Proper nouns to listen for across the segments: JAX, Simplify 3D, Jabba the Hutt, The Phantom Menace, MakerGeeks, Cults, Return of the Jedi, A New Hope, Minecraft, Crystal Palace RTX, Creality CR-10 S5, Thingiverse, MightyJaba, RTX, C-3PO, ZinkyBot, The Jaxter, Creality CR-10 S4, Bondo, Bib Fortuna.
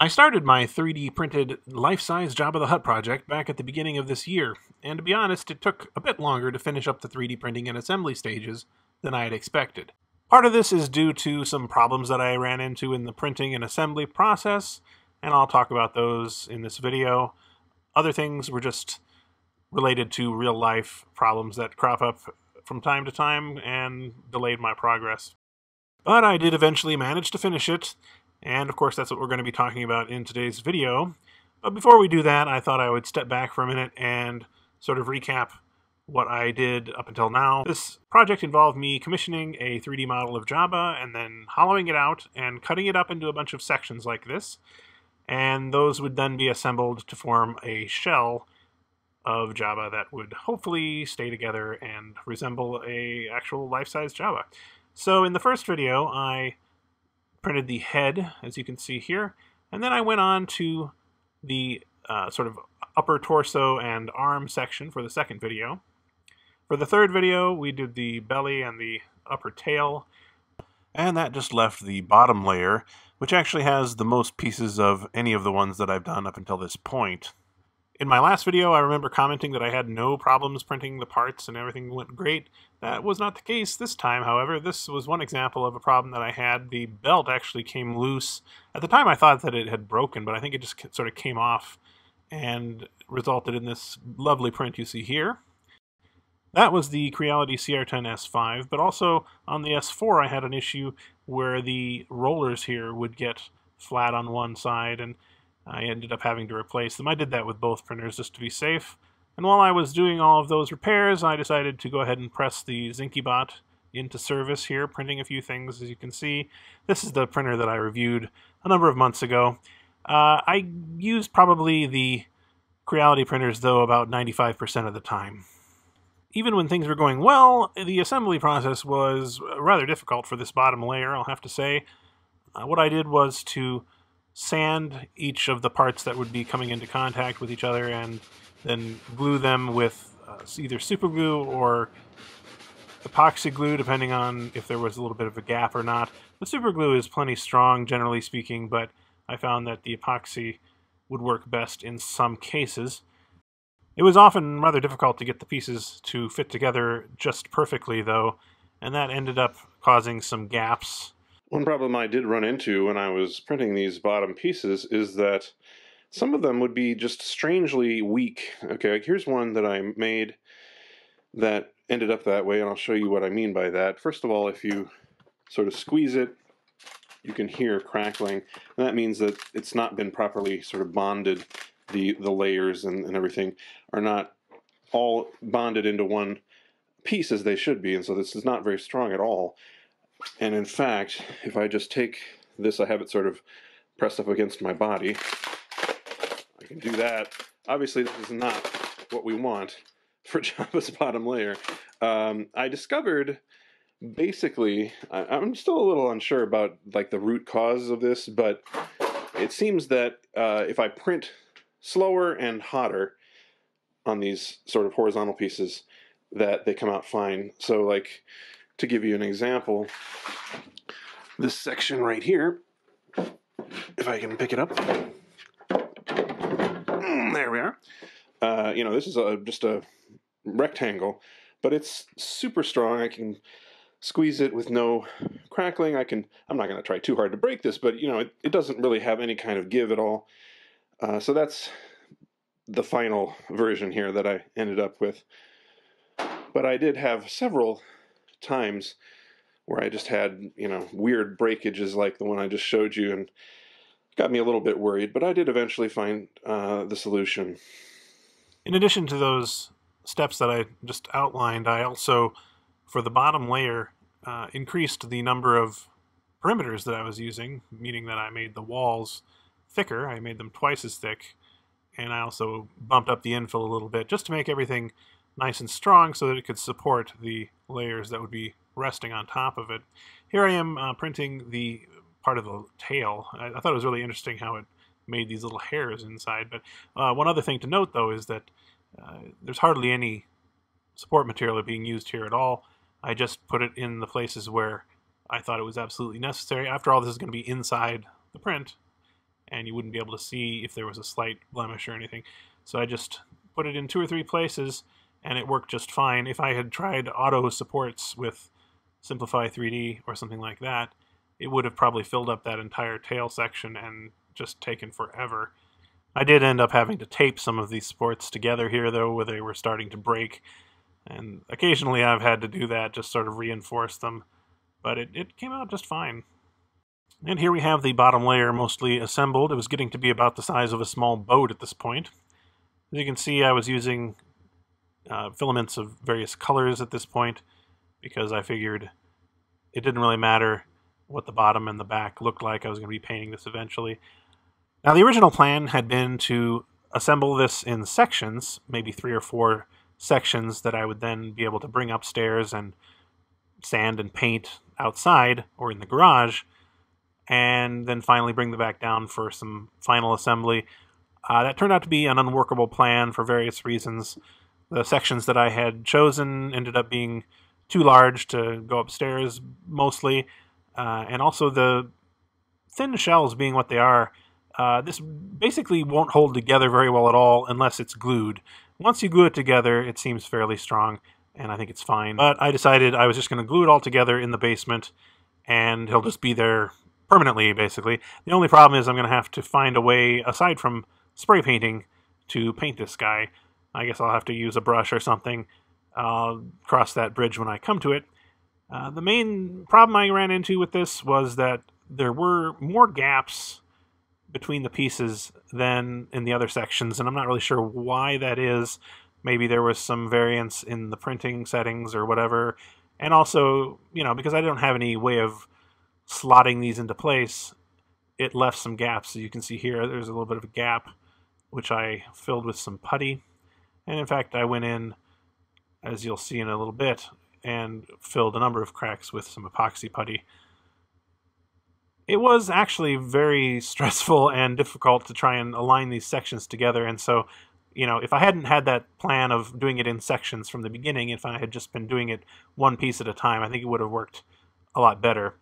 I started my 3D printed life-size Jabba the Hutt project back at the beginning of this year, and to be honest, it took a bit longer to finish up the 3D printing and assembly stages than I had expected. Part of this is due to some problems that I ran into in the printing and assembly process, and I'll talk about those in this video. Other things were just related to real-life problems that crop up from time to time and delayed my progress. But I did eventually manage to finish it, and of course that's what we're going to be talking about in today's video. But before we do that, I thought I would step back for a minute and sort of recap what I did up until now. This project involved me commissioning a 3D model of Jabba and then hollowing it out and cutting it up into a bunch of sections like this, and those would then be assembled to form a shell of Jabba that would hopefully stay together and resemble a actual life-size Jabba. So in the first video, I printed the head, as you can see here, and then I went on to the sort of upper torso and arm section for the second video. For the third video, we did the belly and the upper tail, and that just left the bottom layer, which actually has the most pieces of any of the ones that I've done up until this point. In my last video, I remember commenting that I had no problems printing the parts and everything went great. That was not the case this time, however. This was one example of a problem that I had. The belt actually came loose. At the time, I thought that it had broken, but I think it just sort of came off and resulted in this lovely print you see here. That was the Creality CR-10 S5, but also on the S4 I had an issue where the rollers here would get flat on one side, and I ended up having to replace them. I did that with both printers just to be safe. And while I was doing all of those repairs, I decided to go ahead and press the ZinkyBot into service here, printing a few things, as you can see. This is the printer that I reviewed a number of months ago. I used probably the Creality printers, though, about 95% of the time. Even when things were going well, the assembly process was rather difficult for this bottom layer, I'll have to say. What I did was to sand each of the parts that would be coming into contact with each other and then glue them with either super glue or epoxy glue, depending on if there was a little bit of a gap or not. The super glue is plenty strong, generally speaking, but I found that the epoxy would work best in some cases. It was often rather difficult to get the pieces to fit together just perfectly, though, and that ended up causing some gaps. One problem I did run into when I was printing these bottom pieces is that some of them would be just strangely weak. Okay, like here's one that I made that ended up that way, and I'll show you what I mean by that. First of all, if you sort of squeeze it, you can hear crackling, and that means that it's not been properly sort of bonded. The layers and everything are not all bonded into one piece as they should be, and so this is not very strong at all. And in fact, if I just take this, I have it sort of pressed up against my body. I can do that. Obviously, this is not what we want for Jabba's bottom layer. I discovered, basically, I'm still a little unsure about like the root cause of this, but it seems that if I print slower and hotter on these sort of horizontal pieces, that they come out fine. So like, to give you an example, this section right here, if I can pick it up, there we are. You know, this is just a rectangle, but it's super strong. I can squeeze it with no crackling. I'm not going to try too hard to break this, but you know, it doesn't really have any kind of give at all. So that's the final version here that I ended up with. But I did have several times where I just had, you know, weird breakages like the one I just showed you, and got me a little bit worried, but I did eventually find the solution. In addition to those steps that I just outlined, I also, for the bottom layer, increased the number of perimeters that I was using, meaning that I made the walls thicker. I made them twice as thick, and I also bumped up the infill a little bit just to make everything nice and strong so that it could support the layers that would be resting on top of it. Here I am printing the part of the tail. I thought it was really interesting how it made these little hairs inside, but one other thing to note, though, is that there's hardly any support material being used here at all. I just put it in the places where I thought it was absolutely necessary. After all, this is going to be inside the print, and you wouldn't be able to see if there was a slight blemish or anything. So I just put it in 2 or 3 places, and it worked just fine. If I had tried auto supports with Simplify 3D or something like that, it would have probably filled up that entire tail section and just taken forever. I did end up having to tape some of these supports together here, though, where they were starting to break. And occasionally I've had to do that, just sort of reinforce them. But it came out just fine. And here we have the bottom layer mostly assembled. It was getting to be about the size of a small boat at this point. As you can see, I was using filaments of various colors at this point, because I figured it didn't really matter what the bottom and the back looked like. I was going to be painting this eventually. Now, the original plan had been to assemble this in sections, maybe 3 or 4 sections that I would then be able to bring upstairs and sand and paint outside or in the garage, and then finally bring the back down for some final assembly. That turned out to be an unworkable plan for various reasons. The sections that I had chosen ended up being too large to go upstairs, mostly, and also the thin shells being what they are. This basically won't hold together very well at all unless it's glued. Once you glue it together, it seems fairly strong, and I think it's fine. But I decided I was just going to glue it all together in the basement, and he'll just be there permanently, basically. The only problem is I'm going to have to find a way, aside from spray painting, to paint this guy. I guess I'll have to use a brush or something. I'll cross that bridge when I come to it. The main problem I ran into with this was that there were more gaps between the pieces than in the other sections, and I'm not really sure why that is. Maybe there was some variance in the printing settings or whatever, and also, you know, because I don't have any way of slotting these into place, it left some gaps. So you can see here there's a little bit of a gap, which I filled with some putty, and in fact I went in, as you'll see in a little bit, and filled a number of cracks with some epoxy putty. It was actually very stressful and difficult to try and align these sections together, and so, you know, if I hadn't had that plan of doing it in sections from the beginning, if I had just been doing it one piece at a time, I think it would have worked a lot better.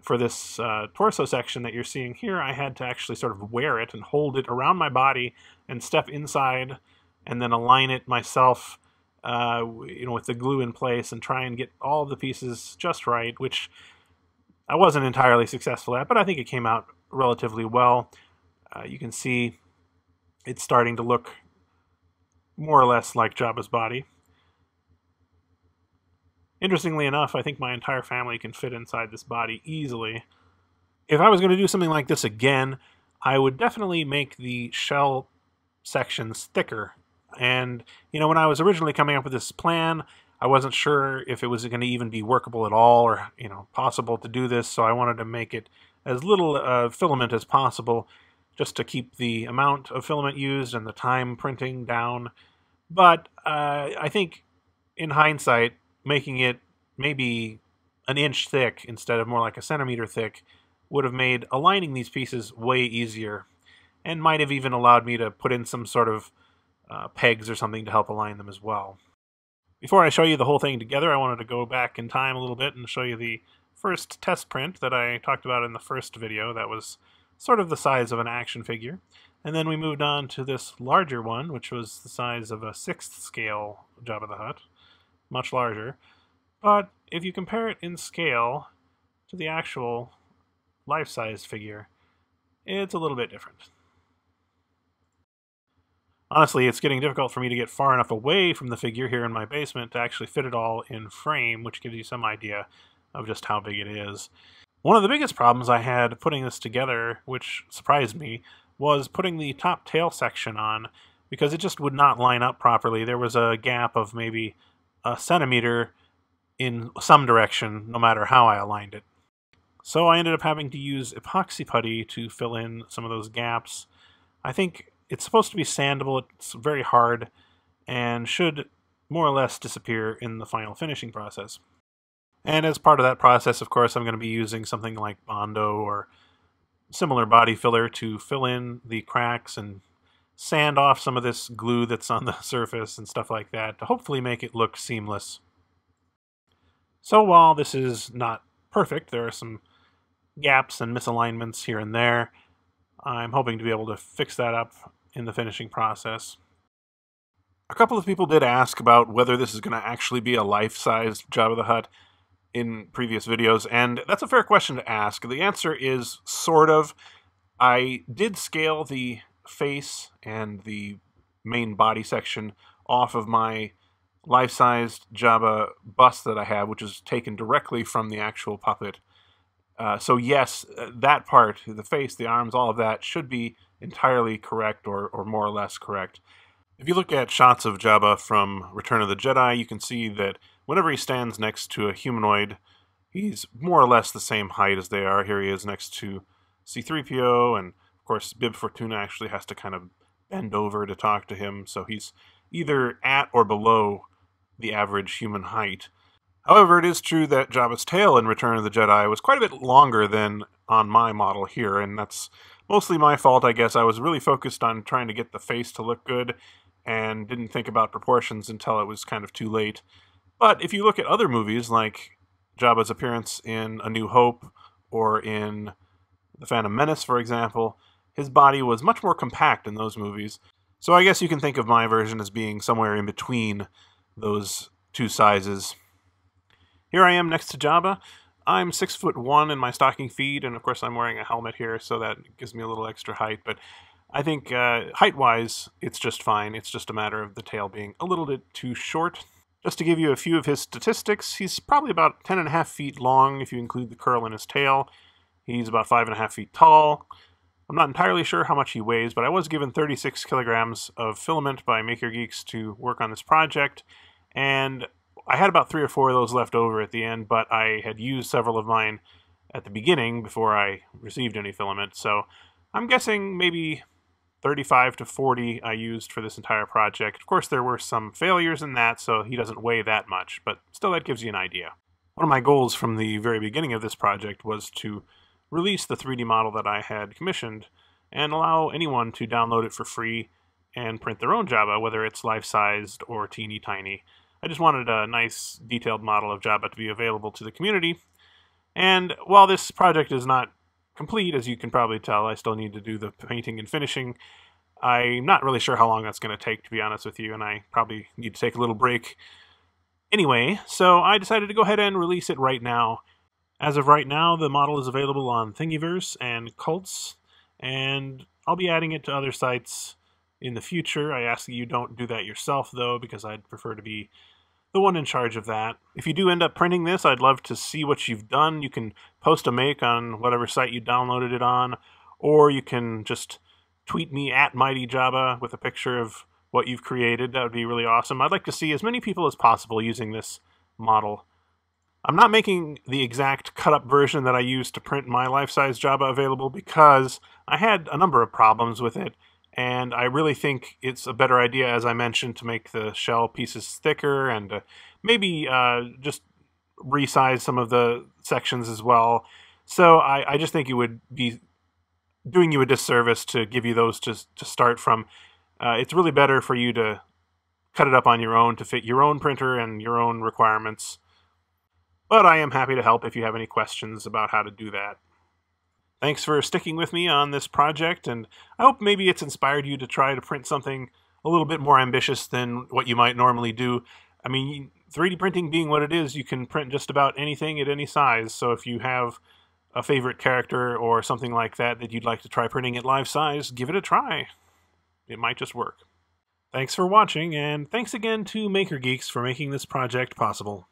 For this torso section that you're seeing here, I had to actually sort of wear it and hold it around my body and step inside and then align it myself, you know, with the glue in place and try and get all the pieces just right, which I wasn't entirely successful at, but I think it came out relatively well. You can see it's starting to look more or less like Jabba's body. Interestingly enough, I think my entire family can fit inside this body easily. If I was going to do something like this again, I would definitely make the shell sections thicker. And, you know, when I was originally coming up with this plan, I wasn't sure if it was going to even be workable at all, or, you know, possible to do this, so I wanted to make it as little filament as possible, just to keep the amount of filament used and the time printing down. But I think, in hindsight, making it maybe an inch thick instead of more like a centimeter thick would have made aligning these pieces way easier, and might have even allowed me to put in some sort of pegs or something to help align them as well. Before I show you the whole thing together, I wanted to go back in time a little bit and show you the first test print that I talked about in the first video. That was sort of the size of an action figure. And then we moved on to this larger one, which was the size of a 6th scale Jabba the Hutt. Much larger. But if you compare it in scale to the actual life-size figure, it's a little bit different. Honestly, it's getting difficult for me to get far enough away from the figure here in my basement to actually fit it all in frame, which gives you some idea of just how big it is. One of the biggest problems I had putting this together, which surprised me, was putting the top tail section on, because it just would not line up properly. There was a gap of maybe a centimeter in some direction, no matter how I aligned it. So I ended up having to use epoxy putty to fill in some of those gaps. I think it's supposed to be sandable. It's very hard and should more or less disappear in the final finishing process. And as part of that process, of course, I'm going to be using something like Bondo or similar body filler to fill in the cracks and sand off some of this glue that's on the surface and stuff like that to hopefully make it look seamless. So while this is not perfect, there are some gaps and misalignments here and there. I'm hoping to be able to fix that up in the finishing process. A couple of people did ask about whether this is going to actually be a life-sized Jabba the Hutt in previous videos, and that's a fair question to ask. The answer is sort of. I did scale the face and the main body section off of my life-sized Jabba bust that I have, which is taken directly from the actual puppet. So yes, that part, the face, the arms, all of that should be entirely correct or more or less correct. If you look at shots of Jabba from Return of the Jedi, you can see that whenever he stands next to a humanoid, he's more or less the same height as they are. Here he is next to C-3PO, and of course Bib Fortuna actually has to kind of bend over to talk to him, so he's either at or below the average human height. However, it is true that Jabba's tail in Return of the Jedi was quite a bit longer than on my model here, and that's mostly my fault, I guess. I was really focused on trying to get the face to look good and didn't think about proportions until it was kind of too late. But if you look at other movies, like Jabba's appearance in A New Hope or in The Phantom Menace, for example, his body was much more compact in those movies. So I guess you can think of my version as being somewhere in between those two sizes. Here I am next to Jabba. I'm 6'1" in my stocking feet, and of course I'm wearing a helmet here, so that gives me a little extra height, but I think height-wise, it's just fine. It's just a matter of the tail being a little bit too short. Just to give you a few of his statistics, he's probably about 10.5 feet long, if you include the curl in his tail. He's about 5.5 feet tall. I'm not entirely sure how much he weighs, but I was given 36 kilograms of filament by MakerGeeks to work on this project, and I had about 3 or 4 of those left over at the end, but I had used several of mine at the beginning before I received any filament, so I'm guessing maybe 35 to 40 I used for this entire project. Of course, there were some failures in that, so he doesn't weigh that much, but still that gives you an idea. One of my goals from the very beginning of this project was to release the 3D model that I had commissioned and allow anyone to download it for free and print their own Jabba, whether it's life-sized or teeny tiny. I just wanted a nice detailed model of Jabba to be available to the community, and while this project is not complete, as you can probably tell, I still need to do the painting and finishing. I'm not really sure how long that's going to take, to be honest with you, and I probably need to take a little break. Anyway, so I decided to go ahead and release it right now. As of right now, the model is available on Thingiverse and Cults, and I'll be adding it to other sites in the future. I ask that you don't do that yourself, though, because I'd prefer to be the one in charge of that. If you do end up printing this, I'd love to see what you've done. You can post a make on whatever site you downloaded it on, or you can just tweet me at MightyJaba with a picture of what you've created. That would be really awesome. I'd like to see as many people as possible using this model. I'm not making the exact cut-up version that I used to print my life-size Jabba available because I had a number of problems with it, and I really think it's a better idea, as I mentioned, to make the shell pieces thicker and maybe just resize some of the sections as well. So I just think it would be doing you a disservice to give you those to start from. It's really better for you to cut it up on your own to fit your own printer and your own requirements. But I am happy to help if you have any questions about how to do that. Thanks for sticking with me on this project, and I hope maybe it's inspired you to try to print something a little bit more ambitious than what you might normally do. I mean, 3D printing being what it is, you can print just about anything at any size, so if you have a favorite character or something like that that you'd like to try printing at life size, give it a try. It might just work. Thanks for watching, and thanks again to MakerGeeks for making this project possible.